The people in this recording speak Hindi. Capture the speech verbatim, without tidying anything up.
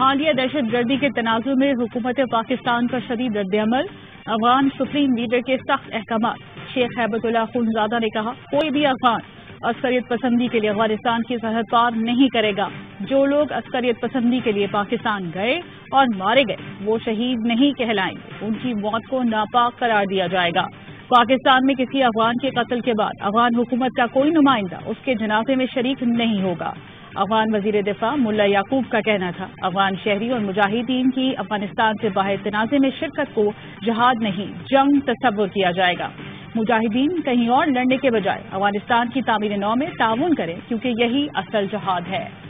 हालिया दहशतगर्दी के तनाजुर में हुकूमत पाकिस्तान का शदीद रद्दअमल, अफगान सुप्रीम लीडर के सख्त अहकाम। शेख हैबतुल्ला अखुनज़ादा ने कहा, कोई भी अफगान अस्करियत पसंदी के लिए अफगानिस्तान की सरहद पार नहीं करेगा। जो लोग अस्करियत पसंदी के लिए पाकिस्तान गए और मारे गए वो शहीद नहीं कहलाएंगे, उनकी मौत को नापाक करार दिया जाएगा। पाकिस्तान में किसी अफगान के कत्ल के बाद अफगान हुकूमत का कोई नुमाइंदा उसके जनाजे में शरीक नहीं होगा। अफगान वजीर दिफा मुला याकूब का कहना था, अफगान शहरी और मुजाहिदीन की अफगानिस्तान से बाहर तनाजे में शिरकत को जहाद नहीं जंग तस्वुर किया जाएगा। मुजाहिदीन कहीं और लड़ने के बजाय अफगानिस्तान की तामीर नौ में ताउन करें, क्योंकि यही असल जहाद है।